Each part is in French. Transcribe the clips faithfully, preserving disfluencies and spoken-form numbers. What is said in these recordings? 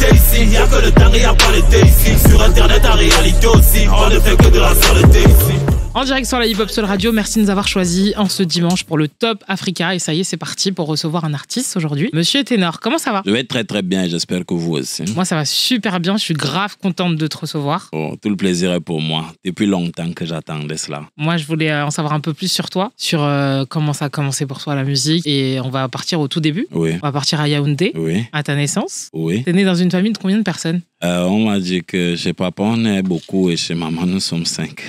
l'été ici. Y'a que le temps, y'a pas l'été ici. Sur internet, en réalité aussi, on ne fait que de la saleté ici. En direct sur la Hip Hop Soul Radio, merci de nous avoir choisis en ce dimanche pour le Top Africa. Et ça y est, c'est parti pour recevoir un artiste aujourd'hui. Monsieur Ténor, comment ça va? Je vais être très très bien et j'espère que vous aussi. Moi, ça va super bien. Je suis grave contente de te recevoir. Oh, tout le plaisir est pour moi. Depuis longtemps que j'attendais cela. Moi, je voulais en savoir un peu plus sur toi, sur euh, comment ça a commencé pour toi la musique. Et on va partir au tout début. Oui. On va partir à Yaoundé, oui. À ta naissance. Oui. T'es né dans une famille de combien de personnes? Euh, on m'a dit que chez papa, on est beaucoup et chez maman, nous sommes cinq.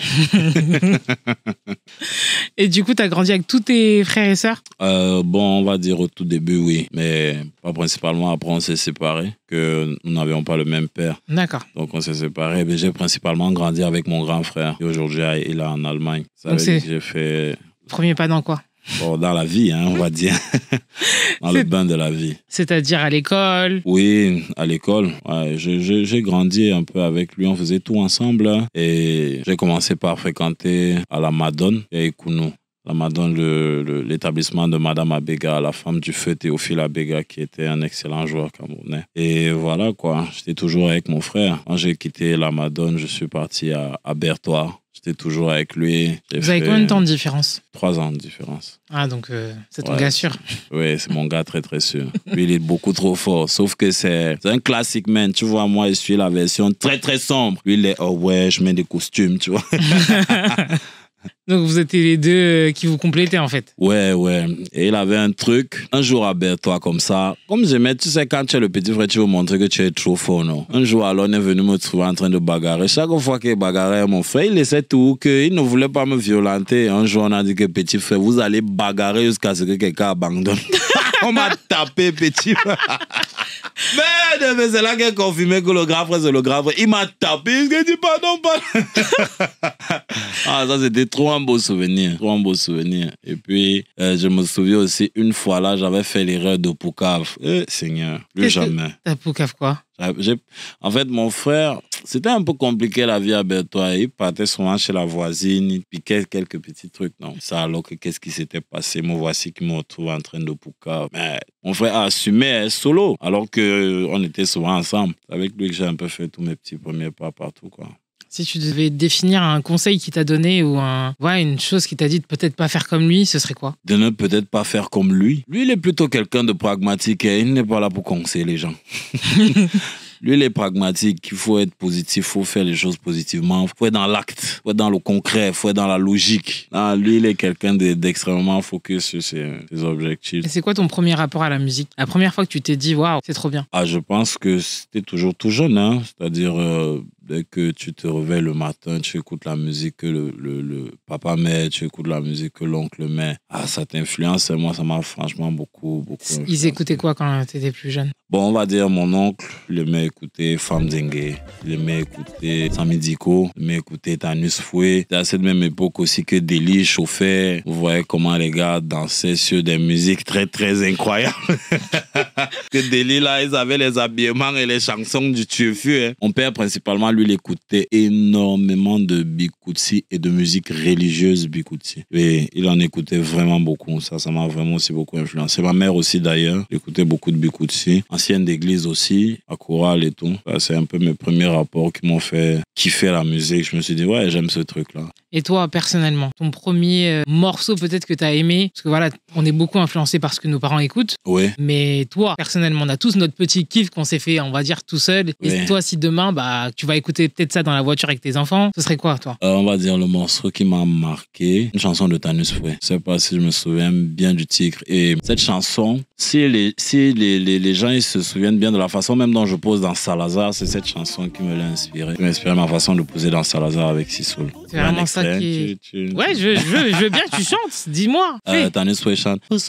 Et du coup, tu as grandi avec tous tes frères et sœurs? euh, Bon, on va dire au tout début, oui. Mais pas principalement, après, on s'est séparés, que nous n'avions pas le même père. D'accord. Donc, on s'est séparés. Mais j'ai principalement grandi avec mon grand frère. Et aujourd'hui, il est en Allemagne. Ça veut dire que j'ai fait... Premier pas dans quoi? Bon, dans la vie, hein, on va dire. Dans le bain de la vie. C'est-à-dire à l'école? Oui, à l'école. Ouais, j'ai grandi un peu avec lui. On faisait tout ensemble. Et j'ai commencé par fréquenter à la Madone et à Ikounou. La Madone, l'établissement de Madame Abega, la femme du feu Théophile Abega, qui était un excellent joueur camerounais. Et voilà quoi, j'étais toujours avec mon frère. Quand j'ai quitté la Madone, je suis parti à, à Berthoir. J'étais toujours avec lui. Vous avez combien de temps de différence? Trois ans de différence. Ah, donc euh, c'est ton ouais. gars sûr? Oui, c'est mon gars très très sûr. Lui, il est beaucoup trop fort. Sauf que c'est un classique, man. Tu vois, moi, je suis la version très très sombre. Lui, il est, oh ouais, je mets des costumes, tu vois. Donc vous étiez les deux qui vous complétaient en fait. Ouais, ouais. Et il avait un truc. Un jour à Berthoir comme ça, comme j'aimais, tu sais, quand tu es le petit frère, tu veux montrer que tu es trop fort, non? Un jour, alors, on est venu me trouver en train de bagarrer. Chaque fois qu'il bagarrait mon frère, il laissait tout, qu'il ne voulait pas me violenter. Un jour, on a dit que petit frère, vous allez bagarrer jusqu'à ce que quelqu'un abandonne. On m'a tapé, petit frère. Mais, mais c'est là qu'il a confirmé que le grand frère, c'est le grand frère. Il m'a tapé, il a dit pardon, pardon. Ah, ça, c'était trop un beau souvenir. Trop un beau souvenir. Et puis, euh, je me souviens aussi, une fois là, j'avais fait l'erreur de Poucave. Eh, Seigneur, plus jamais. T'as Poucave quoi? En fait, mon frère, c'était un peu compliqué la vie à Berthoir. Il partait souvent chez la voisine, il piquait quelques petits trucs. Non, ça alors que qu'est-ce qui s'était passé? Me voici qui me retrouve en train de Poucave. Mais mon frère a assumé solo, alors qu'on était souvent ensemble. C'est avec lui que j'ai un peu fait tous mes petits premiers pas partout, quoi. Si tu devais définir un conseil qu'il t'a donné ou un, ouais, une chose qui t'a dit de peut-être pas faire comme lui, ce serait quoi? De ne peut-être pas faire comme lui. Lui, il est plutôt quelqu'un de pragmatique et il n'est pas là pour conseiller les gens. Lui, il est pragmatique. Il faut être positif, il faut faire les choses positivement. Il faut être dans l'acte, il faut être dans le concret, il faut être dans la logique. Ah, lui, il est quelqu'un d'extrêmement focus sur ses, ses objectifs. Et c'est quoi ton premier rapport à la musique? La première fois que tu t'es dit, waouh, c'est trop bien? Ah, je pense que c'était toujours tout jeune, hein. C'est-à-dire... Euh, dès que tu te réveilles le matin, tu écoutes la musique que le, le, le papa met, tu écoutes la musique que l'oncle met. Ah, ça t'influence. Moi, ça m'a franchement beaucoup, beaucoup influencé. Ils écoutaient quoi quand tu étais plus jeune? Bon, on va dire mon oncle, il aimait écouter Femme Dengue, il aimait écouter Samidico, il aimait écouter Tanus Foué. C'est à cette même époque aussi que Deli chauffait. Vous voyez comment les gars dansaient sur des musiques très, très incroyables. Que Deli, là, ils avaient les habillements et les chansons du Tchefu. Hein. On perd principalement lui. Il écoutait énormément de Bikutsi et de musique religieuse Bikutsi. Et il en écoutait vraiment beaucoup. Ça, ça m'a vraiment aussi beaucoup influencé. Ma mère aussi, d'ailleurs, écoutait beaucoup de Bikutsi. Ancienne d'église aussi, à chorale et tout. C'est un peu mes premiers rapports qui m'ont fait kiffer la musique. Je me suis dit, ouais, j'aime ce truc-là. Et toi, personnellement, ton premier morceau peut-être que tu as aimé? Parce que voilà, on est beaucoup influencé par ce que nos parents écoutent. Oui. Mais toi, personnellement, on a tous notre petit kiff qu'on s'est fait, on va dire, tout seul. Oui. Et toi, si demain, bah, tu vas écouter peut-être ça dans la voiture avec tes enfants, ce serait quoi, toi? euh, On va dire le morceau qui m'a marqué, une chanson de Tanus Foué. Je sais pas si je me souviens bien du titre. Et cette chanson, si les, si les, les, les gens ils se souviennent bien de la façon même dont je pose dans Salazar, c'est cette chanson qui me l'a inspiré. Qui m'a inspiré ma façon de poser dans Salazar avec Sissoul. C'est vraiment ça. Qui... Tu, tu... Ouais, je, je, veux, je veux bien que tu chantes, dis-moi. Euh, Tanus Foué chante. En fait,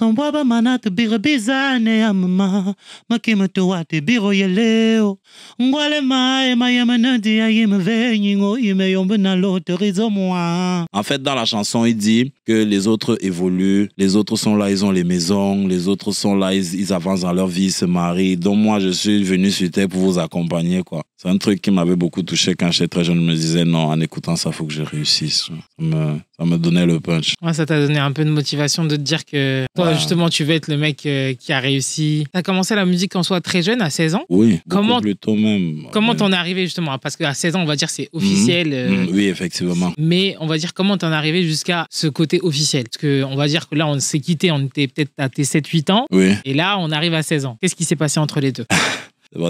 dans la chanson, il dit que les autres évoluent, les autres sont là, ils ont les maisons, les autres sont là, ils, ils avancent dans leur vie, ils se marient. Donc moi, je suis venu sur terre pour vous accompagner, quoi. C'est un truc qui m'avait beaucoup touché quand j'étais très jeune. Je me disais, non, en écoutant ça, il faut que je réussisse. direction. Ça me, ça me donnait le punch. Ouais, ça t'a donné un peu de motivation de te dire que toi, ouais. justement, tu veux être le mec qui a réussi. T'as commencé la musique en soi très jeune, à seize ans. Oui, comment plus tôt même. Comment t'en es arrivé justement? Parce qu'à seize ans, on va dire c'est officiel. Mmh. Euh, oui, effectivement. Mais on va dire comment t'en es arrivé jusqu'à ce côté officiel? Parce qu'on va dire que là, on s'est quitté, on était peut-être à tes sept huit ans. Oui. Et là, on arrive à seize ans. Qu'est-ce qui s'est passé entre les deux?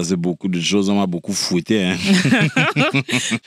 C'est beaucoup de choses, on m'a beaucoup fouetté. Hein.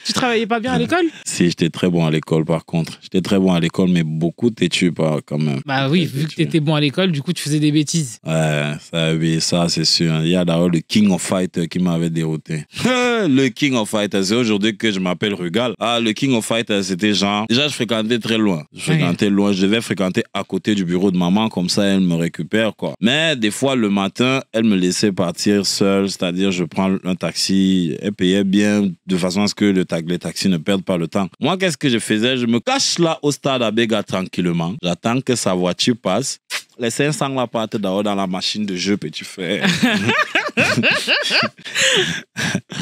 Tu travaillais pas bien à l'école? Si, j'étais très bon à l'école par contre. J'étais très bon à l'école, mais beaucoup têtu pas quand même. Bah oui, vu que t'étais bon à l'école, du coup tu faisais des bêtises. Ouais, ça, oui, ça c'est sûr. Il y a d'ailleurs le King of Fighters qui m'avait dérouté. Le King of Fighters, c'est aujourd'hui que je m'appelle Rugal. Ah, le King of Fighters, c'était genre... Déjà, je fréquentais très loin. Je fréquentais loin, je devais fréquenter à côté du bureau de maman, comme ça elle me récupère, quoi. Mais des fois, le matin, elle me laissait partir seule. C'est-à-dire, je prends un taxi, elle payait bien de façon à ce que le ta les taxis ne perdent pas le temps. Moi, qu'est-ce que je faisais? Je me cache là au stade Abega tranquillement. J'attends que sa voiture passe. Les cinq cents là partent dehors dans la machine de jeu, petit frère.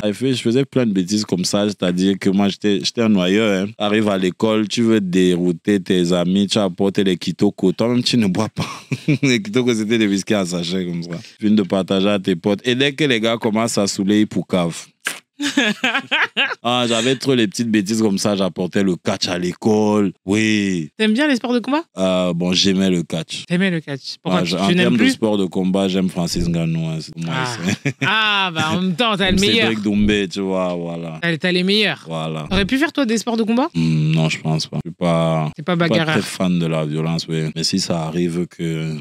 Je faisais plein de bêtises comme ça, c'est-à-dire que moi, j'étais un noyeur. Hein. Arrive à l'école, tu veux dérouter tes amis, tu as apporté les kitoko, toi-même, tu ne bois pas. Les kitoko, c'était des biscuits à sachet comme ça. Tu viens de partager à tes potes. Et dès que les gars commencent à saouler, ils poucavent. Ah, j'avais trop les petites bêtises comme ça, j'apportais le catch à l'école. Oui. T'aimes bien les sports de combat? euh, Bon, j'aimais le catch. T'aimais le catch? Pourquoi ah, tu, tu n'aimes plus? En termes de sports de combat, j'aime Francis Ngannou. Hein, ah. Ah, bah en même temps, t'as le meilleur. Cédric Doumbé, tu vois, voilà. T'as les meilleurs. Voilà. T'aurais pu faire toi des sports de combat? Mmh, non, je pense pas. Je suis pas, pas, pas très fan de la violence, oui. Mais si ça arrive que...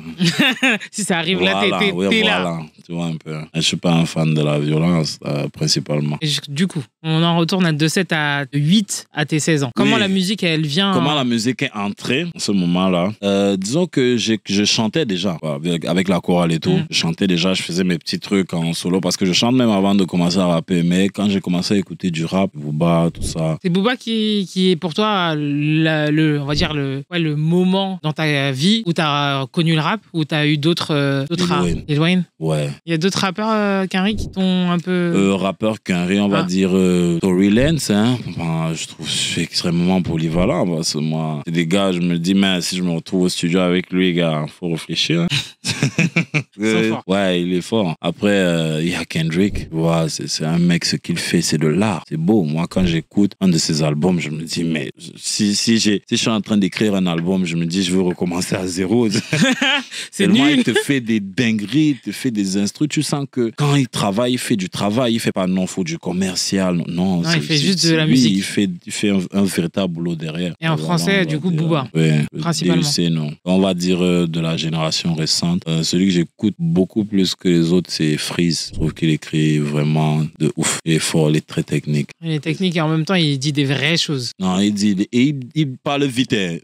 si ça arrive voilà, là, t'es oui, voilà. là. Tu vois un peu. Je suis pas un fan de la violence, euh, principalement. Et du coup, on en retourne à de sept à huit à tes seize ans. Comment oui. la musique, elle vient... Comment la musique est entrée en ce moment-là? euh, Disons que je, je chantais déjà, avec, avec la chorale et tout. Mmh. Je chantais déjà, je faisais mes petits trucs en solo, parce que je chante même avant de commencer à rapper. Mais quand j'ai commencé à écouter du rap, Booba, tout ça... C'est Booba qui, qui est pour toi, la, le, on va dire, le, ouais, le moment dans ta vie où tu as connu le rap, où tu as eu d'autres... Euh, Lil Wayne. Ouais. Il y a d'autres rappeurs, euh, Kendrick, qui t'ont un peu... Euh, rappeur Kendrick, on va ah. dire... Euh, Tory Lanez, hein. Enfin, je trouve que je suis extrêmement polyvalent parce que moi, c'est des gars, je me dis, mais si je me retrouve au studio avec lui, gars, faut réfléchir. Hein. Ouais, il est fort. Après, euh, il y a Kendrick. Wow, c'est un mec, ce qu'il fait, c'est de l'art. C'est beau. Moi, quand j'écoute un de ses albums, je me dis, mais si, si, si je suis en train d'écrire un album, je me dis, je veux recommencer à zéro. C'est nul. Il te fait des dingueries, il te fait des instrus. Tu sens que quand il travaille, il fait du travail. Il fait pas non faux du commercial. Non, non il fait juste de la lui, musique. Il fait, il fait un, un véritable boulot derrière. Et en voilà, français, du coup, dire, Booba. Ouais, principalement. D U C, non. On va dire euh, de la génération récente. Euh, celui que j'écoute beaucoup plus que les autres, c'est Frizz. Je trouve qu'il écrit vraiment de ouf. Il est fort, il est très technique. Il est technique et en même temps, il dit des vraies choses. Non, il dit. Et il, il parle vite. Hein.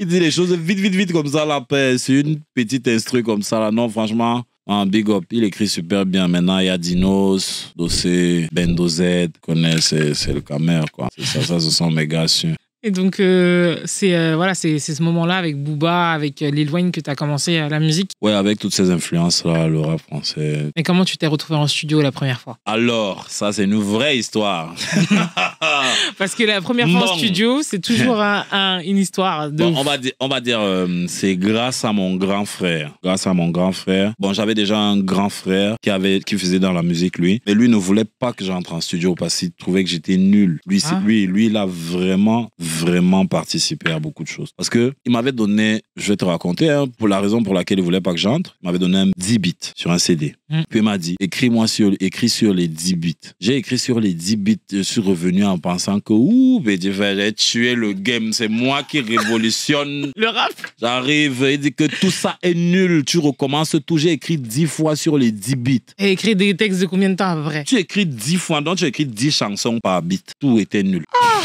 Il dit les choses vite, vite, vite, comme ça, là. C'est une petite instru comme ça, là. Non, franchement. En big up, il écrit super bien. Maintenant, il y a Dinos, Dossé, Ben Dozet, connaît, c'est le camère, quoi. Ça, ça, ce sont mes gars sûrs. Et donc, euh, c'est euh, voilà, c'est ce moment-là avec Booba, avec Lil Wayne que tu as commencé la musique? Ouais, avec toutes ces influences-là, le rap français. Et comment tu t'es retrouvé en studio la première fois? Alors, ça, c'est une vraie histoire. Parce que la première fois bon. en studio, c'est toujours un, un, une histoire de... Bon, on va dire, on va dire euh, c'est grâce à mon grand frère. Grâce à mon grand frère. Bon, j'avais déjà un grand frère qui, avait, qui faisait dans la musique, lui. Mais lui ne voulait pas que j'entre en studio parce qu'il trouvait que j'étais nul. Lui, ah. lui, lui, il a vraiment... vraiment participer à beaucoup de choses. Parce qu'il m'avait donné, je vais te raconter, hein, pour la raison pour laquelle il ne voulait pas que j'entre, il m'avait donné un dix bits sur un C D. Mm. Puis il m'a dit, écris-moi sur, écris sur les dix bits. J'ai écrit sur les dix bits, je suis revenu en pensant que, ouh, petit frère, j'ai tué le game, c'est moi qui révolutionne. Le rap. J'arrive, il dit que tout ça est nul, tu recommences tout. J'ai écrit dix fois sur les dix bits. Et écrit des textes de combien de temps à peu près? Tu écris dix fois, donc tu écris dix chansons par bit. Tout était nul. Ah.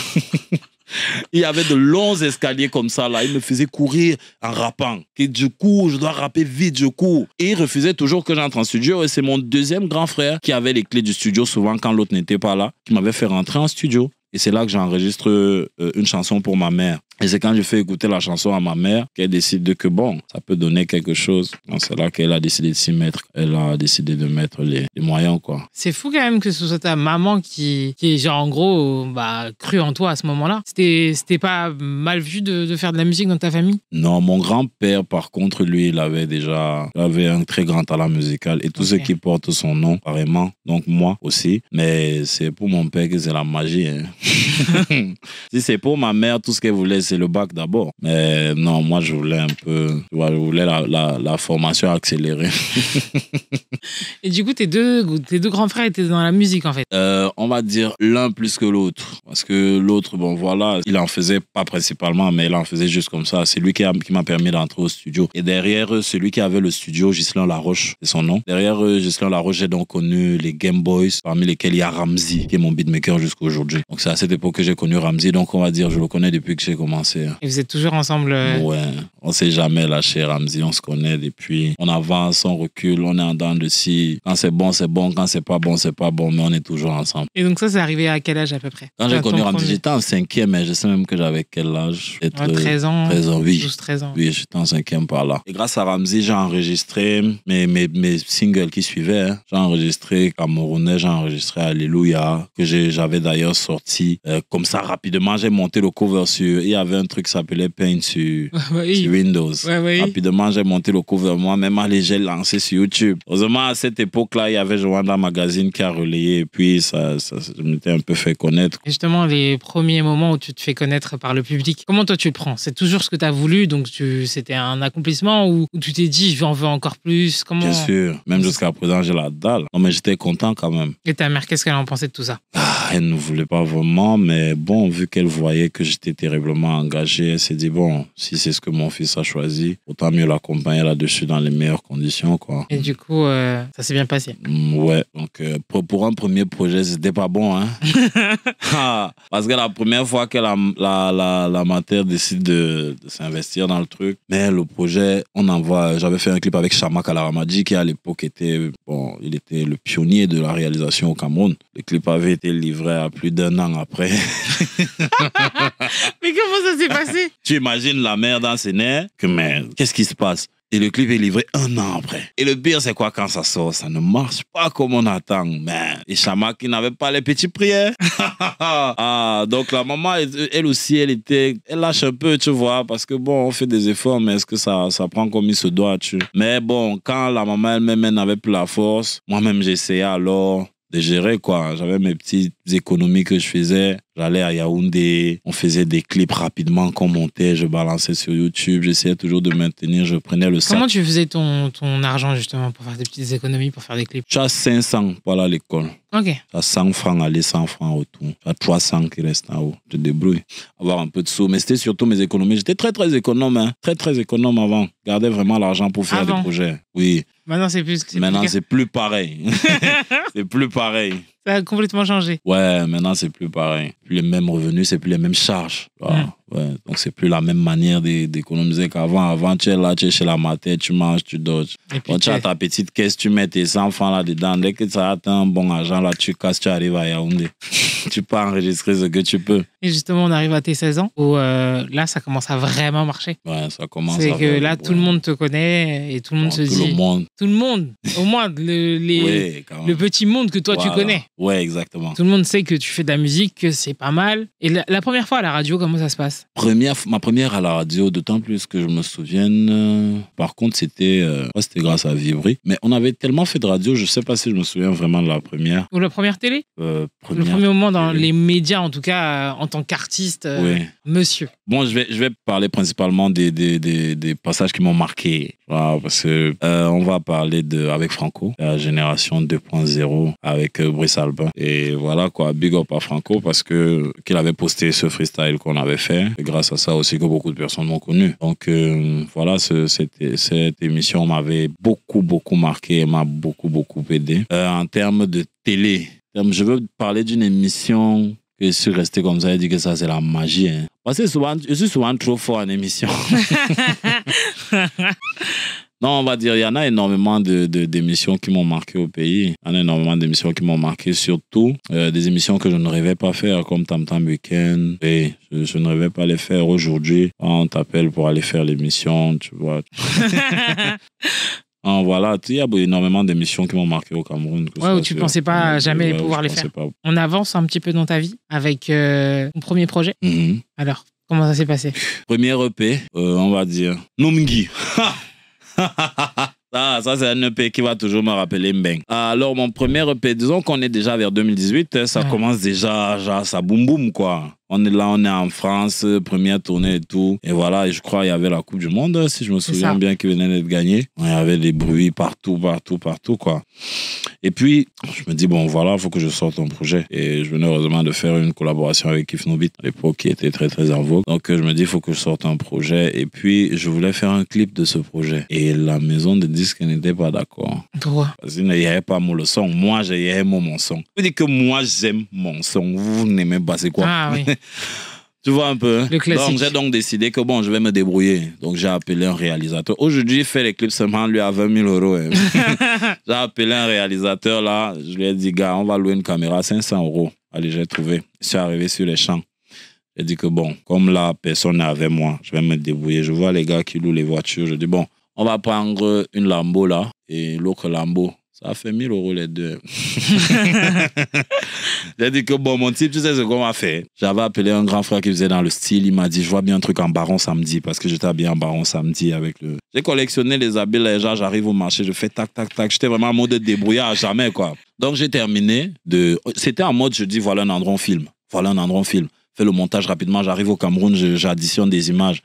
Il y avait de longs escaliers comme ça, là. Il me faisait courir en rappant. Et du coup, je dois rapper vite, je cours. Et il refusait toujours que j'entre en studio. Et c'est mon deuxième grand frère qui avait les clés du studio, souvent quand l'autre n'était pas là, qui m'avait fait rentrer en studio. Et c'est là que j'enregistre une chanson pour ma mère. Et c'est quand je fais écouter la chanson à ma mère qu'elle décide de que bon, ça peut donner quelque chose. C'est là qu'elle a décidé de s'y mettre. Elle a décidé de mettre les, les moyens, quoi. C'est fou quand même que ce soit ta maman qui, qui genre, en gros, bah, cru en toi à ce moment-là. C'était, c'était pas mal vu de, de faire de la musique dans ta famille? Non, mon grand-père, par contre, lui, il avait déjà il avait un très grand talent musical et tout okay. ce qui porte son nom, carrément. Donc, moi aussi. Mais c'est pour mon père que c'est la magie. Hein. Si c'est pour ma mère, tout ce qu'elle voulait, c'est le bac d'abord. Mais non, moi, je voulais un peu... Je voulais la, la, la formation accélérée. Et du coup, tes deux, tes deux grands frères étaient dans la musique, en fait. Euh, on va dire l'un plus que l'autre. Parce que l'autre, bon, voilà, il en faisait pas principalement, mais il en faisait juste comme ça. C'est lui qui, a, qui m'a permis d'entrer au studio. Et derrière eux, celui qui avait le studio, Ghislain Laroche, c'est son nom. Derrière eux, Ghislain Laroche, j'ai donc connu les Game Boys, parmi lesquels il y a Ramsey, qui est mon beatmaker jusqu'à aujourd'hui. Donc, c'est à cette époque que j'ai connu Ramsey. Donc, on va dire, je le connais depuis que j'ai commencé. Et vous êtes toujours ensemble? Ouais, on s'est jamais lâché, Ramsey. On se connaît depuis. On avance, on recule, on est en dents de scie. Quand c'est bon, c'est bon. Quand c'est pas bon, c'est pas bon. Mais on est toujours ensemble. Et donc ça, c'est arrivé à quel âge à peu près? Quand j'ai connu Ramsey, j'étais en cinquième, mais je sais même que j'avais quel âge? Peut-être ah, treize ans. treize ans, oui. douze, treize ans. Oui, j'étais en cinquième par là. Et grâce à Ramsey, j'ai enregistré mes, mes, mes singles qui suivaient. Hein. J'ai enregistré Camerounais, j'ai enregistré Alléluia, que j'avais d'ailleurs sorti euh, comme ça rapidement. J'ai monté le cover sur. Il y avait un truc qui s'appelait Paint sur, oui. sur Windows. Oui, oui. Rapidement, j'ai monté le cover moi-même, allez, j'ai lancé sur YouTube. Heureusement, à cette époque-là, il y avait Joanda Magazine qui a relayé et puis ça, ça, ça je m'étais un peu fait connaître. Justement, les premiers moments où tu te fais connaître par le public, comment toi tu le prends? C'est toujours ce que tu as voulu, donc c'était un accomplissement ou tu t'es dit, j'en veux encore plus? Comment... Bien sûr, même jusqu'à présent, j'ai la dalle. Non, mais j'étais content quand même. Et ta mère, qu'est-ce qu'elle en pensait de tout ça? Ah, elle ne voulait pas vraiment, mais bon, vu qu'elle voyait que j'étais terriblement engagée, elle s'est dit, bon, si c'est ce que mon fils a choisi, autant mieux l'accompagner là-dessus dans les meilleures conditions, quoi. Et du coup, euh, ça s'est bien passé. Mmh, ouais, donc euh, pour, pour un premier projet, c'était pas bon, hein. Ah, parce que la première fois que la, la, la, la matière décide de, de s'investir dans le truc, mais le projet, on envoie, j'avais fait un clip avec Shama Kalaramadi qui à l'époque était, bon, il était le pionnier de la réalisation au Cameroun. Le clip avait été livré à plus d'un an après. Mais comment ça s'est passé? Tu imagines la mère dans ses nerfs, que merde, qu'est-ce qui se passe? Et le clip est livré un an après. Et le pire, c'est quoi? Quand ça sort, ça ne marche pas comme on attend. Mais et Chama qui n'avait pas les petites prières. Ah, donc la maman, elle aussi, elle était... Elle lâche un peu, tu vois, parce que bon, on fait des efforts, mais est-ce que ça, ça prend comme il se doit, tu... Mais bon, quand la maman elle-même, elle n'avait plus la force, moi-même, j'essayais alors... de gérer, quoi. J'avais mes petites économies que je faisais. J'allais à Yaoundé, on faisait des clips rapidement qu'on montait, je balançais sur YouTube, j'essayais toujours de maintenir, je prenais le sac. Comment tu faisais ton, ton argent, justement, pour faire des petites économies, pour faire des clips? Tu as cinq cents pour aller à l'école. Ok. Tu as cent francs, aller cent francs autour. Tu as trois cents qui restent en haut. Je te débrouille. Avoir un peu de sous. Mais c'était surtout mes économies. J'étais très, très économe, hein. Très, très économe avant. Je gardais vraiment l'argent pour faire avant. Des projets. Oui. Maintenant, c'est plus... Maintenant, c'est plus pareil. C'est plus pareil. Ça a complètement changé. Ouais, maintenant, c'est plus pareil. Plus les mêmes revenus, c'est plus les mêmes charges. Wow. Mmh. Ouais. Donc, c'est plus la même manière d'économiser qu'avant. Avant, tu es là, tu es chez la matinée, tu manges, tu dors. Quand tu as ta petite caisse, tu mets tes enfants là-dedans. Dès que ça atteint un bon argent, là, tu casses, tu arrives à Yaoundé. Tu peux enregistrer ce que tu peux. Et justement, on arrive à tes seize ans où euh, là, ça commence à vraiment marcher. Ouais, ça commence à... C'est que là, tout le monde te connaît et tout le monde se dit... Tout le monde. Tout le monde. Au moins, le, les, oui, le petit monde que toi, voilà. Tu connais. Ouais, exactement. Tout le monde sait que tu fais de la musique, que c'est pas mal. Et la, la première fois à la radio, comment ça se passe? Première, ma première à la radio, d'autant plus que je me souvienne. Euh, par contre, c'était euh, c'était grâce à Vibri. Mais on avait tellement fait de radio, je sais pas si je me souviens vraiment de la première. Ou la première télé? euh, première Le premier moment dans télé. Les médias, en tout cas, euh, en tant qu'artiste, euh, oui. Monsieur. Bon, je vais, je vais parler principalement des, des, des, des passages qui m'ont marqué. Wow, parce que euh, on va parler de avec Franco, la génération deux point zéro avec euh, Brice Albin. Et voilà quoi, big up à Franco parce que qu'il avait posté ce freestyle qu'on avait fait. Et grâce à ça aussi que beaucoup de personnes m'ont connu. Donc euh, voilà, ce, cette, cette émission m'avait beaucoup, beaucoup marqué et m'a beaucoup, beaucoup aidé. Euh, en termes de télé, je veux parler d'une émission que je suis resté comme ça et dit que ça c'est la magie. Hein. Parce que souvent, je suis souvent trop fort en émission. Non, on va dire, il y en a énormément de, de, d'émissions qui m'ont marqué au pays. Il y en a énormément d'émissions qui m'ont marqué, surtout euh, des émissions que je ne rêvais pas faire, comme Tam Tam Weekend. Et je, je ne rêvais pas les faire aujourd'hui. On t'appelle pour aller faire l'émission, tu vois. Ah, voilà, il y a énormément d'émissions qui m'ont marqué au Cameroun. Ouais, où tu ne pensais pas jamais ouais, pouvoir les faire. Pas. On avance un petit peu dans ta vie avec euh, ton premier projet. Mm-hmm. Alors, comment ça s'est passé? Premier E P, euh, on va dire, Nomgi. Ah, ça, c'est un E P qui va toujours me rappeler Mbeng. Alors, mon premier E P, disons qu'on est déjà vers deux mille dix-huit, ça ouais. commence déjà, genre, ça boum boum, quoi. On est là, on est en France, première tournée et tout. Et voilà, et je crois qu'il y avait la Coupe du Monde, si je me souviens bien, qui venait d'être gagnée. Il y avait des bruits partout, partout, partout, quoi. Et puis, je me dis, bon, voilà, il faut que je sorte un projet. Et je venais heureusement de faire une collaboration avec Kif Nobit, à l'époque, qui était très, très en vogue. Donc, je me dis, il faut que je sorte un projet. Et puis, je voulais faire un clip de ce projet. Et la maison de disques n'était pas d'accord. Droit. Parce qu'il n'y avait pas le son. Moi, j'aimais mon son. Je dis que moi, j'aime mon son. Vous n'aimez pas, c'est quoi? Ah oui. Tu vois un peu. Donc j'ai donc décidé que bon, je vais me débrouiller. Donc j'ai appelé un réalisateur. Aujourd'hui, il fait les clips seulement, lui, à vingt mille euros. Hein. J'ai appelé un réalisateur là. Je lui ai dit, gars, on va louer une caméra à cinq cents euros. Allez, j'ai trouvé. Je suis arrivé sur les champs. J'ai dit que bon, comme là, personne n'est avec moi, je vais me débrouiller. Je vois les gars qui louent les voitures. Je dis, bon, on va prendre une Lambo là et l'autre Lambo. Ça fait mille euros les deux. J'ai dit que bon, mon type, tu sais ce qu'on m'a fait. J'avais appelé un grand frère qui faisait dans le style. Il m'a dit, je vois bien un truc en Baron samedi parce que j'étais habillé en Baron samedi avec le... J'ai collectionné les habits, les gens, j'arrive au marché, je fais tac, tac, tac. J'étais vraiment en mode débrouillard à jamais, quoi. Donc, j'ai terminé de... C'était en mode, je dis, voilà un endroit on filme. Voilà un endroit on filme. Fais le montage rapidement. J'arrive au Cameroun, j'additionne des images.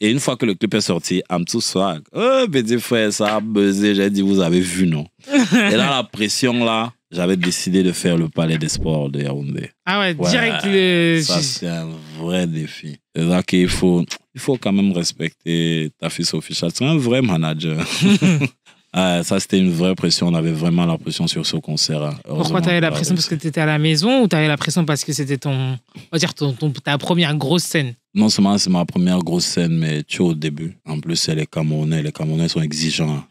Et une fois que le clip est sorti, I'm too swag. Oh, petit frère, ça a buzzé. J'ai dit, vous avez vu, non? Et là, la pression, là, j'avais décidé de faire le palais des sports de Yaoundé. Ah ouais, ouais direct le... Ça, c'est un vrai défi. C'est là qu'il faut, il faut quand même respecter ta fille Sophie Chat. C'est un vrai manager. Euh, ça, c'était une vraie pression. On avait vraiment la pression sur ce concert. Pourquoi t'avais la pression? Parce que t'étais à la maison ou t'avais la pression parce que c'était ton, on va dire ton, ton, ta première grosse scène? Non seulement c'est ma première grosse scène, mais tu es au début. En plus, c'est les Camerounais. Les Camerounais sont exigeants.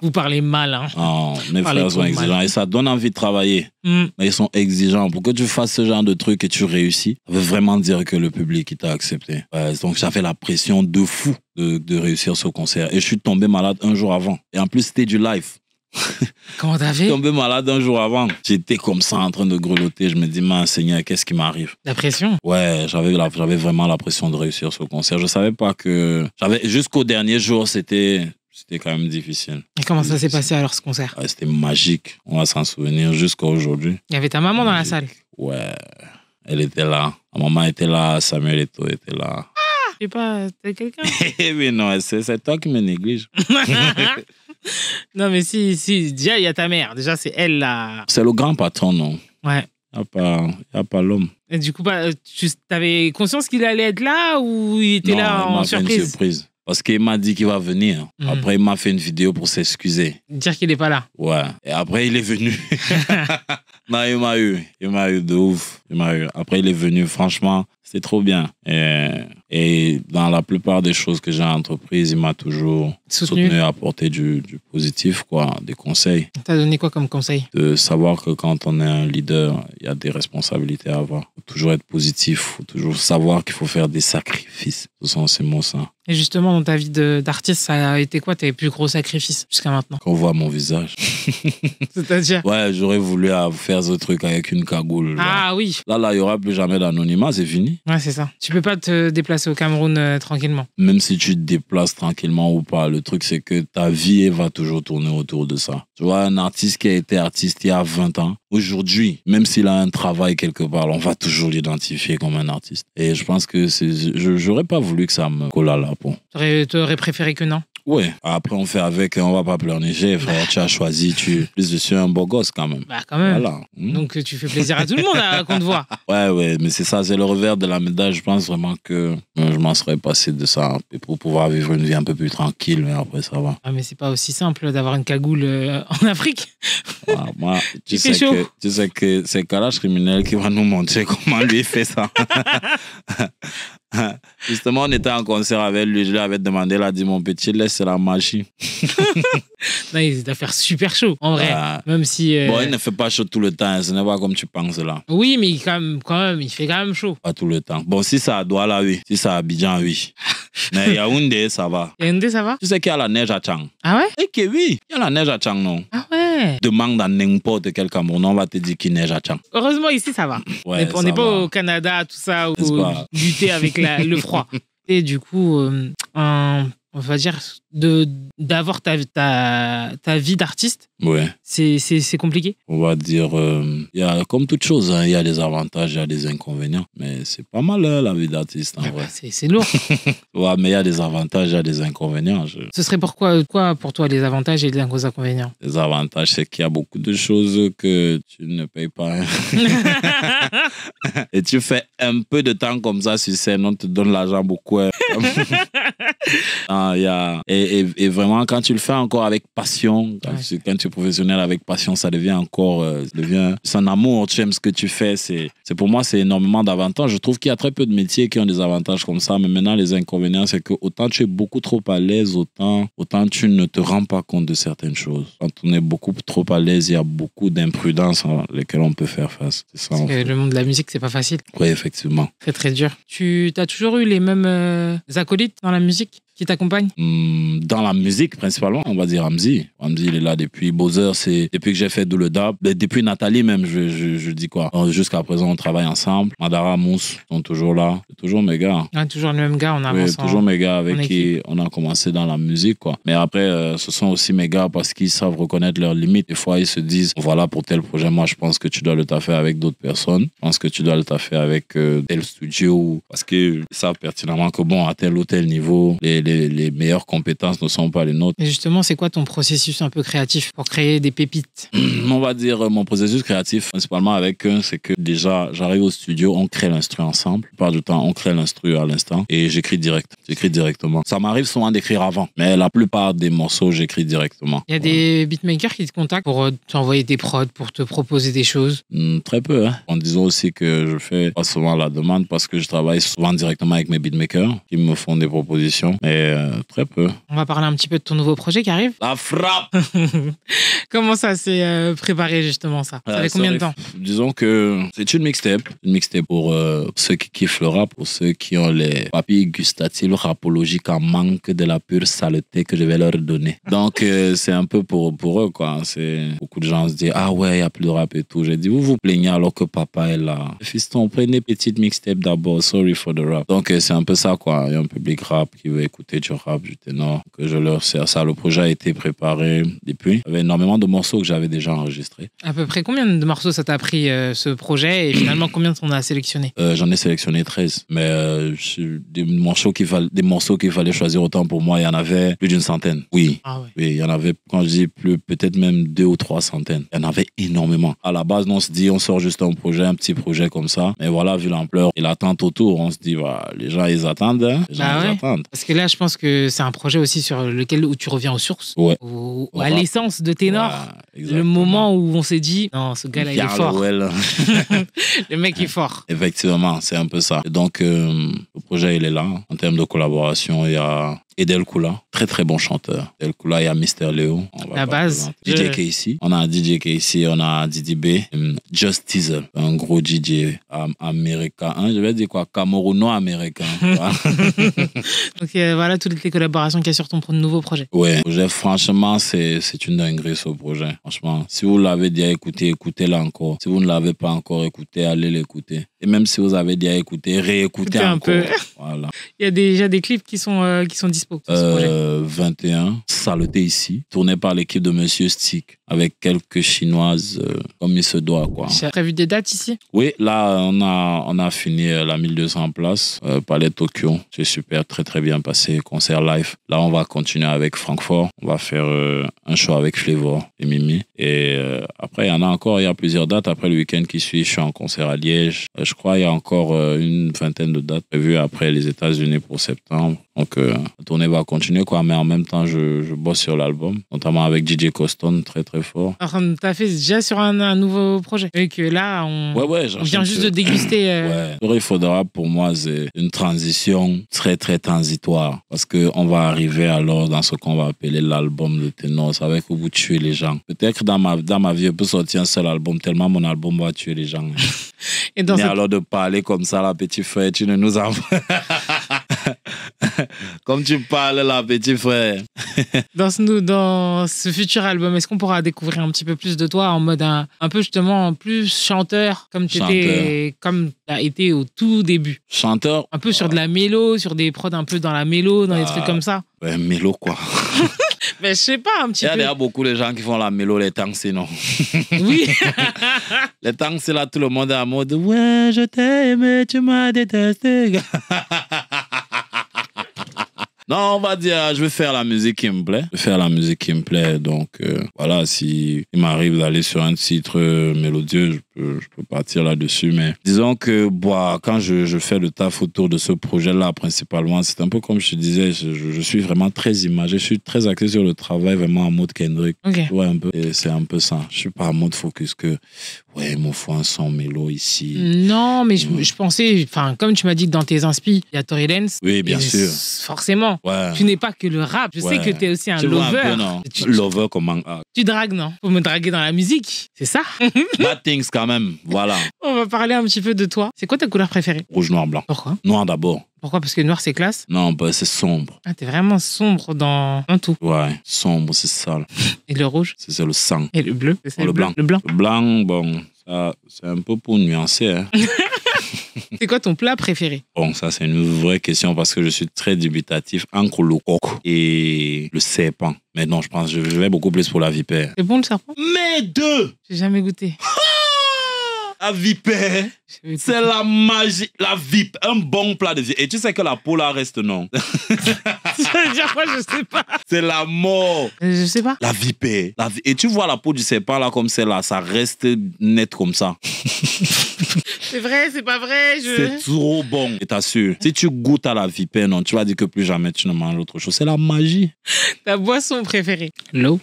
Vous parlez mal. Hein. Oh, mes frères sont exigeants. Mal. Et ça donne envie de travailler. Mm. Mais ils sont exigeants. Pour que tu fasses ce genre de truc et tu réussis, ça veut vraiment dire que le public t'a accepté. Euh, donc, ça fait la pression de fou de, de réussir ce concert. Et je suis tombé malade un jour avant. Et en plus, c'était du live. Comment t'as fait? Je suis tombé malade un jour avant. J'étais comme ça en train de grelotter. Je me dis, mais Seigneur, qu'est-ce qui m'arrive? La pression? Ouais, j'avais vraiment la pression de réussir ce concert. Je savais pas que... Jusqu'au dernier jour, c'était... C'était quand même difficile. Et comment ça s'est passé alors ce concert? Ouais, c'était magique. On va s'en souvenir jusqu'à aujourd'hui. Il y avait ta maman magique. Dans la salle? Ouais, elle était là. Ma maman était là, Samuel Eto'o était là. Ah, je sais pas, t'es quelqu'un? Oui, non, c'est toi qui me néglige. Non, mais si, si, déjà, il y a ta mère. Déjà, c'est elle, là. C'est le grand patron, non? Ouais. Il n'y a pas l'homme. Et du coup, bah, tu avais conscience qu'il allait être là ou il était non, là en surprise? Une surprise. Parce qu'il m'a dit qu'il va venir. Mmh. Après, il m'a fait une vidéo pour s'excuser. Dire qu'il n'est pas là. Ouais. Et après, il est venu. Non, il m'a eu. Il m'a eu de ouf. Il m'a eu. Après, il est venu. Franchement, c'était trop bien. Et, et dans la plupart des choses que j'ai en entreprise, il m'a toujours soutenu, soutenu apporté du, du positif, quoi, des conseils. T'as donné quoi comme conseil? De savoir que quand on est un leader, il y a des responsabilités à avoir. Faut toujours être positif. Faut toujours savoir qu'il faut faire des sacrifices. Ce sont ces mots, ça. Et justement, dans ta vie d'artiste, ça a été quoi tes plus gros sacrifices jusqu'à maintenant? Qu'on voit mon visage. C'est-à-dire? Ouais, j'aurais voulu faire ce truc avec une cagoule. Ah là. Oui. Là, là, il n'y aura plus jamais d'anonymat, c'est fini. Ouais, c'est ça. Tu ne peux pas te déplacer au Cameroun euh, tranquillement. Même si tu te déplaces tranquillement ou pas, le truc, c'est que ta vie va toujours tourner autour de ça. Tu vois, un artiste qui a été artiste il y a vingt ans, aujourd'hui, même s'il a un travail quelque part, on va toujours l'identifier comme un artiste. Et je pense que je n'aurais pas voulu que ça me colle à la peau. Tu aurais préféré que non? Oui. Après, on fait avec, on va pas pleurnicher, frère. Tu as choisi, tu. Plus, je suis un beau gosse quand même. Bah, quand même. Voilà. Donc, tu fais plaisir à tout le monde à qu'on te voit. Ouais, ouais, mais c'est ça, c'est le revers de la médaille. Je pense vraiment que je m'en serais passé de ça pour pouvoir vivre une vie un peu plus tranquille, mais après, ça va. Ah, mais c'est pas aussi simple d'avoir une cagoule euh, en Afrique. Ah, moi, tu, sais que, tu sais que c'est Kalash criminel qui va nous montrer comment lui fait ça. Justement, on était en concert avec lui. Je lui avais demandé, il a dit, mon petit, laisse la machine. Non, il doit faire super chaud, en vrai. Euh, même si, euh... Bon, il ne fait pas chaud tout le temps. Ce n'est pas comme tu penses là. Oui, mais il, quand, même, quand même, il fait quand même chaud. Pas tout le temps. Bon, si c'est à Douala, oui. Si c'est à Abidjan, oui. Mais Yaoundé, ça va. Yaoundé, ça va? Tu sais qu'il y a la neige à Tchang. Ah ouais? Et que oui, il y a la neige à Tchang, non? Ah ouais? Demande à n'importe quel Camerounais, on va te dire qu'il neige à Tchang. Heureusement, ici, ça va. Ouais, on n'est pas va. Au Canada, tout ça, où lutter avec la, le froid. Et du coup, euh, euh, on va dire, d'avoir ta, ta, ta vie d'artiste, ouais. C'est compliqué. On va dire, euh, y a, comme toute chose, il hein, y a des avantages, il y a des inconvénients. Mais c'est pas mal, hein, la vie d'artiste, en ah vrai. Bah, c'est lourd. Ouais, mais il y a des avantages, il y a des inconvénients. Je... Ce serait pourquoi, quoi pour toi, les avantages et les inconvénients? Les avantages, c'est qu'il y a beaucoup de choses que tu ne payes pas. Hein. Et tu fais un peu de temps comme ça sur scène, on te donne l'argent beaucoup. Hein. Ah, y a... et, et, et vraiment, quand tu le fais encore avec passion, quand, ouais. tu, quand tu es professionnel avec passion, ça devient encore... Euh, ça devient... C'est un amour, tu aimes ce que tu fais. C'est, c'est, pour moi, c'est énormément d'avantages. Je trouve qu'il y a très peu de métiers qui ont des avantages comme ça. Mais maintenant, les inconvénients, c'est que autant tu es beaucoup trop à l'aise, autant, autant tu ne te rends pas compte de certaines choses. Quand on est beaucoup trop à l'aise, il y a beaucoup d'imprudences à lesquelles on peut faire face. C'est ça, en fait. Le monde de la musique, c'est pas facile. Oui, effectivement. Très, très dur. Tu as toujours eu les mêmes euh, acolytes dans la musique qui t'accompagne? Dans la musique, principalement, on va dire Ramsey. Ramsey, il est là depuis Bowser, c'est depuis que j'ai fait Doule Dab, depuis Nathalie même, je, je, je dis quoi. Jusqu'à présent, on travaille ensemble. Madara, Mousse, sont toujours là. Toujours mes gars. Ah, toujours le même gars, on avance. Oui, toujours en... mes gars avec qui on a commencé dans la musique, quoi. Mais après, euh, ce sont aussi mes gars parce qu'ils savent reconnaître leurs limites. Des fois, ils se disent, voilà, pour tel projet, moi, je pense que tu dois le taffer avec d'autres personnes. Je pense que tu dois le taffer avec euh, tel studio. Parce qu'ils savent pertinemment que, bon, à tel ou tel niveau, les, les Les, les meilleures compétences ne sont pas les nôtres. Et justement, c'est quoi ton processus un peu créatif pour créer des pépites? On va dire, mon processus créatif, principalement avec eux, c'est que déjà, j'arrive au studio, on crée l'instru ensemble. La plupart du temps, on crée l'instru à l'instant et j'écris direct. J'écris directement. Ça m'arrive souvent d'écrire avant, mais la plupart des morceaux, j'écris directement. Il y a ouais. des beatmakers qui te contactent pour t'envoyer des prods, pour te proposer des choses? Mmh, très peu, hein. En disant aussi que je fais pas souvent la demande parce que je travaille souvent directement avec mes beatmakers qui me font des propositions, mais Euh, très peu. On va parler un petit peu de ton nouveau projet qui arrive. La frappe. Comment ça s'est préparé justement ça? Ça fait euh, combien de temps? Disons que c'est une mixtape. Une mixtape pour euh, ceux qui kiffent le rap, pour ceux qui ont les papilles gustatives rapologiques en manque de la pure saleté que je vais leur donner. Donc euh, c'est un peu pour, pour eux quoi. Beaucoup de gens se disent ah ouais il n'y a plus de rap et tout. J'ai dit vous vous plaignez alors que papa est là. Fiston prenez petite mixtape d'abord. Sorry for the rap. Donc euh, c'est un peu ça quoi. Il y a un public rap qui veut écouter du rap, du ténor, que je leur sers ça. Le projet a été préparé depuis. Il y avait énormément de morceaux que j'avais déjà enregistrés. À peu près combien de morceaux ça t'a pris euh, ce projet et finalement combien t'en as sélectionné? euh, J'en ai sélectionné treize, mais euh, des morceaux qu'il fallait, des morceaux qu'il fallait choisir autant pour moi, il y en avait plus d'une centaine. Oui. Ah ouais. Oui, il y en avait, quand je dis plus, peut-être même deux ou trois centaines. Il y en avait énormément. À la base, on se dit, on sort juste un projet, un petit projet comme ça, mais voilà, vu l'ampleur et l'attente autour, on se dit, bah, les gens, ils attendent. Hein. Les gens, bah ouais. Ils attendent. Parce que là, je Je pense que c'est un projet aussi sur lequel où tu reviens aux sources, ouais. au, au, à l'essence de Ténor, ouais, le moment où on s'est dit non ce gars-là il est fort, le mec est fort. Effectivement, c'est un peu ça. Et donc euh, le projet il est là. En termes de collaboration, il y a Et Del Kula, très très bon chanteur. Del Kula, il y a Mister Léo. La base. D J K C. On a D J K C, on a Didi B. Just Teaser, un gros D J américain. Hein, je vais dire quoi, Camerouno-américain. Donc euh, voilà toutes les collaborations qu'il y a sur ton nouveau projet. Ouais, le projet, franchement, c'est une dinguerie ce projet. Franchement, si vous l'avez déjà écouté, écoutez-le encore. Si vous ne l'avez pas encore écouté, allez l'écouter. Et même si vous avez déjà écouté, réécoutez encore. Un peu. Voilà. Il y a déjà des clips qui sont, euh, qui sont disponibles. Euh, vingt et un, saleté ici, tourné par l'équipe de Monsieur Stick avec quelques chinoises euh, comme il se doit quoi. Tu as prévu des dates ici? Oui, là on a, on a fini la mille deux cents places, euh, Palais Tokyo, c'est super, très très bien passé, concert live. Là on va continuer avec Francfort, on va faire euh, un show avec Flavor et Mimi et euh, après il y en a encore, il y a plusieurs dates. Après le week-end qui suit, je suis en concert à Liège, je crois il y a encore euh, une vingtaine de dates prévues après les États-Unis pour septembre. Donc, euh, la tournée va continuer, quoi. Mais en même temps, je, je bosse sur l'album, notamment avec D J Coston, très, très fort. Alors, t'as fait déjà sur un, un nouveau projet. Et que là, on, ouais, ouais, on vient juste que... de déguster. Euh... Ouais. Il faudra, pour moi, c'est une transition très, très transitoire. Parce qu'on va arriver alors dans ce qu'on va appeler l'album de Ténor. Ça va être au bout de tuer les gens. Peut-être dans ma, dans ma vie, je peux sortir un seul album, tellement mon album va tuer les gens. Et dans mais cette... alors de parler comme ça, la petite feuille, tu ne nous as comme tu parles là, petit frère. Dans ce, dans ce futur album, est-ce qu'on pourra découvrir un petit peu plus de toi en mode un, un peu justement plus chanteur, comme tu étais, comme tu as été au tout début? Chanteur. Un peu sur de la mélo, sur des prods un peu dans la mélo, dans ah, des trucs comme ça. Ben, mélo quoi. Ben, je sais pas, un petit peu. Il y a d'ailleurs beaucoup de gens qui font la mélo, les tanks, sinon. Oui. Les tanks, là, tout le monde est en mode ouais, je t'ai aimé, tu m'as détesté. Non, on va dire, je vais faire la musique qui me plaît. Je vais faire la musique qui me plaît. Donc, euh, voilà, si il m'arrive d'aller sur un titre mélodieux, je peux, je peux partir là-dessus. Mais disons que, bah, quand je, je fais le taf autour de ce projet-là, principalement, c'est un peu comme je te disais, je, je suis vraiment très imagé. Je suis très axé sur le travail, vraiment en mode Kendrick. Okay. Tu vois, un peu. C'est un peu ça. Je suis pas en mode focus que, ouais, il me faut un son mélo ici. Non, mais je, je pensais, enfin, comme tu m'as dit que dans tes inspires, il y a Tory Lanez. Oui, bien sûr. Forcément. Ouais. Tu n'es pas que le rap. Je ouais. sais que tu es aussi un tu lover. Un peu, non. Tu, lover comme un... Tu dragues, non? Faut me draguer dans la musique, c'est ça? Bad Things quand même, voilà. On va parler un petit peu de toi. C'est quoi ta couleur préférée? Rouge, noir, blanc. Pourquoi? Noir d'abord. Pourquoi? Parce que noir, c'est classe? Non, bah, c'est sombre. Ah, t'es vraiment sombre dans, dans tout. Ouais, sombre, c'est sale. Et le rouge? C'est le sang. Et le bleu? C'est oh, le, le blanc. Le blanc, le blanc bon, ça, c'est un peu pour nuancer, hein. C'est quoi ton plat préféré? Bon, ça, c'est une vraie question parce que je suis très dubitatif entre le coq et le serpent. Mais non, je pense que je vais beaucoup plus pour la vipère. C'est bon le serpent? Mais deux! J'ai jamais goûté. La vipère, c'est la magie, la vipe, un bon plat de vie. Et tu sais que la peau là reste non. C'est-à-dire quoi, je sais pas. C'est la mort. Je sais pas. La vipère. La vi... Et tu vois la peau du serpent là comme celle-là, ça reste net comme ça. C'est vrai, c'est pas vrai. Je... C'est trop bon. Et t'assures, si tu goûtes à la vipère, non, tu vas dire que plus jamais tu ne manges autre chose. C'est la magie. Ta boisson préférée? L'eau.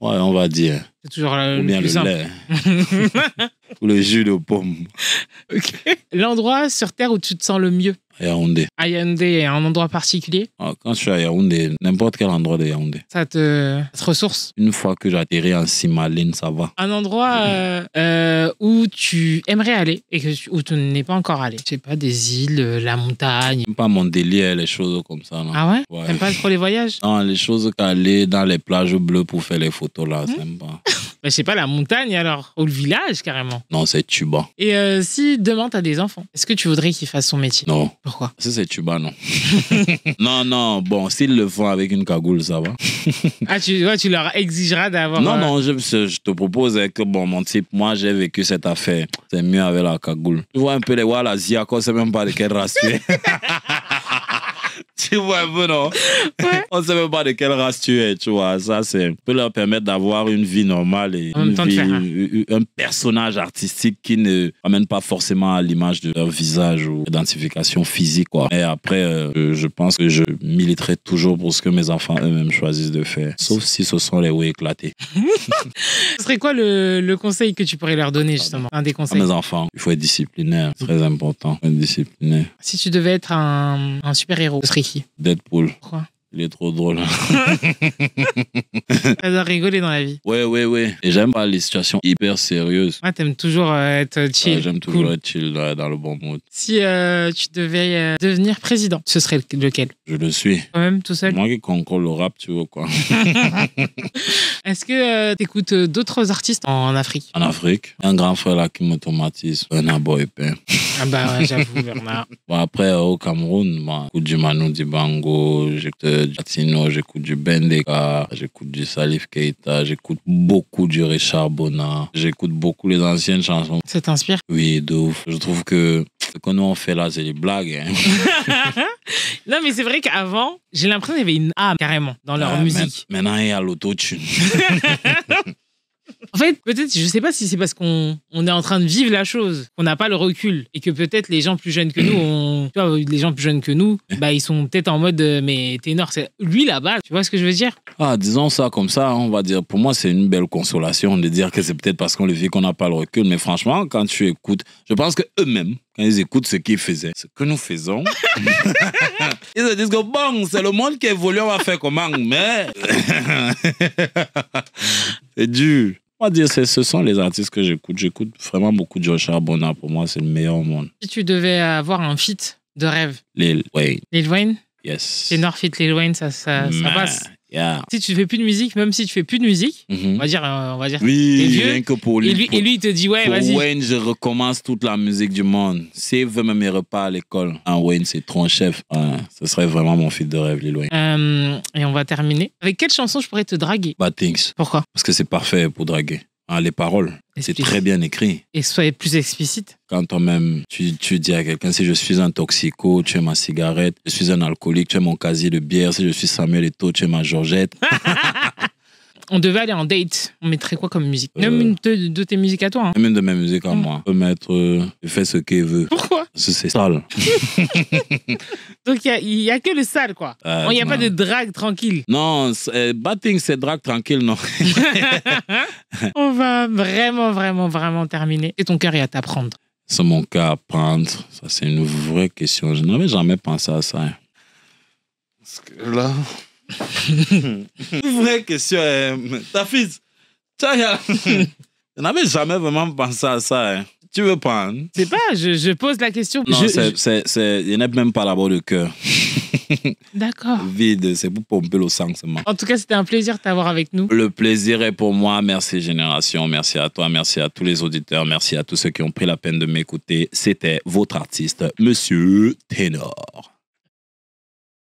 Ouais, on va dire. C'est toujours la, ou bien le, le lait. Ou le jus de pomme. Okay. L'endroit sur Terre où tu te sens le mieux? Yaoundé. À Yaoundé, il y a un endroit particulier? Alors, quand je suis à Yaoundé, n'importe quel endroit de Yaoundé. Ça te, ça te ressource? Une fois que j'atterris en Simaline, ça va. Un endroit euh, euh, où tu aimerais aller et que tu, où tu n'es pas encore allé? Je sais pas, des îles, la montagne. Pas mon délire, les choses comme ça. Non. Ah ouais? Ouais. T'aimes pas trop les voyages? Non, les choses qu'aller dans les plages bleues pour faire les photos là, mmh. J'aime pas. Mais je sais pas, la montagne alors, ou le village carrément. Non, c'est tuba. Et euh, si demain t'as des enfants, est-ce que tu voudrais qu'ils fassent son métier? Non. Pourquoi? Si c'est tuba, non. Non, non, bon, s'ils le font avec une cagoule, ça va. Ah, tu, ouais, tu leur exigeras d'avoir... Non, euh... non, je, je te propose que, bon, mon type, moi j'ai vécu cette affaire. C'est mieux avec la cagoule. Tu vois un peu les Walla Ziako, c'est même pas de quelle race tu es. Tu vois un peu, non? Ouais. On ne sait même pas de quelle race tu es, tu vois. Ça, c'est peut leur permettre d'avoir une vie normale et une vie, un... un personnage artistique qui ne amène pas forcément à l'image de leur visage ou l'identification physique, quoi. Et après, euh, je pense que je militerai toujours pour ce que mes enfants eux-mêmes choisissent de faire. Sauf si ce sont les hauts éclatés. Ce serait quoi le, le conseil que tu pourrais leur donner, justement? Un des conseils? À mes enfants, il faut être disciplinaire. Très important. Faut être disciplinaire. Si tu devais être un, un super-héros, ce serait qui? Deadpool. Pourquoi? Il est trop drôle. Elle doit rigoler dans la vie. Ouais, ouais, ouais. Et j'aime pas les situations hyper sérieuses. Ah, t'aimes toujours être chill. Ah, j'aime toujours cool. Être chill là, dans le bon mood. Si euh, tu devais euh, devenir président, ce serait lequel? Je le suis. Quand même, tout seul. Moi qui concours le rap, tu vois quoi. Est-ce que euh, t'écoutes euh, d'autres artistes en Afrique? En Afrique, un grand frère là qui me traumatise, Bernard Boypin. Ah bah ouais, j'avoue, Bernard. Bon, après, euh, au Cameroun, moi, j'écoute du Manu Dibango, j'écoute du Tino, j'écoute du Ben Dozet, j'écoute du Salif Keita, j'écoute beaucoup du Richard Bona, j'écoute beaucoup les anciennes chansons. Ça t'inspire? Oui, de ouf. Je trouve que ce que nous on fait là, c'est des blagues. Hein. Non, mais c'est vrai qu'avant, j'ai l'impression qu'il y avait une âme carrément dans leur euh, musique. Maintenant, il y a l'autotune. En fait, peut-être, je sais pas si c'est parce qu'on on est en train de vivre la chose, qu'on n'a pas le recul, et que peut-être les gens plus jeunes que nous, on, tu vois, les gens plus jeunes que nous, bah ils sont peut-être en mode, mais Ténor, c'est lui là-bas, tu vois ce que je veux dire? Ah, disons ça comme ça, on va dire, pour moi, c'est une belle consolation de dire que c'est peut-être parce qu'on le vit qu'on n'a pas le recul, mais franchement, quand tu écoutes, je pense que eux-mêmes, quand ils écoutent ce qu'ils faisaient, ce que nous faisons, ils se disent que bon, c'est le monde qui évolue, on va faire comment, mais c'est dur. On va dire, ce sont les artistes que j'écoute. J'écoute vraiment beaucoup de Joshua Bona. Pour moi, c'est le meilleur au monde. Si tu devais avoir un feat de rêve, Lil Wayne. Lil Wayne? Yes. Ténor feat Lil Wayne, ça, ça, ça passe. Yeah. Si tu fais plus de musique, même si tu fais plus de musique, mm-hmm. on va dire, on va dire, oui, vieux, rien que pour lui. Et lui, pour, et lui il te dit ouais, vas-y. Pour Wayne, je recommence toute la musique du monde. S'il veut même mes repas à l'école, hein, Wayne, c'est trop un chef. Hein, ce serait vraiment mon feat de rêve, Lil Wayne. Euh, et on va terminer. Avec quelle chanson je pourrais te draguer? Bad Things. Pourquoi? Parce que c'est parfait pour draguer. Ah, les paroles, c'est très bien écrit. Et soyez plus explicite. Quand toi-même, tu, tu dis à quelqu'un, si je suis un toxico, tu es ma cigarette. Je suis un alcoolique, tu es mon casier de bière. Si je suis Samuel Eto'o, tu es ma Georgette. On devait aller en date. On mettrait quoi comme musique? Même euh... de, de tes musiques à toi. Hein. Même de mes musiques à mmh. moi. On peut mettre, euh, je fais ce qu'il veut. Pourquoi? Parce que c'est sale. Donc il n'y a, a que le sale, quoi. Il euh, n'y a non. pas de drague tranquille. Non, euh, Bad Things, c'est drague tranquille, non. On va vraiment, vraiment, vraiment terminer. Et ton cœur est à t'apprendre. C'est mon cœur à prendre. Ça, c'est une vraie question. Je n'avais jamais pensé à ça. Parce que là... vraie question, euh, ta fille, je n'avais jamais vraiment pensé à ça. Hein. Tu veux prendre? C'est pas, je, je pose la question. Non, il n'y en a même pas là-bas de cœur. D'accord. Vide, c'est pour pomper le sang seulement. En tout cas, c'était un plaisir de t'avoir avec nous. Le plaisir est pour moi. Merci Génération, merci à toi, merci à tous les auditeurs, merci à tous ceux qui ont pris la peine de m'écouter. C'était votre artiste, Monsieur Ténor.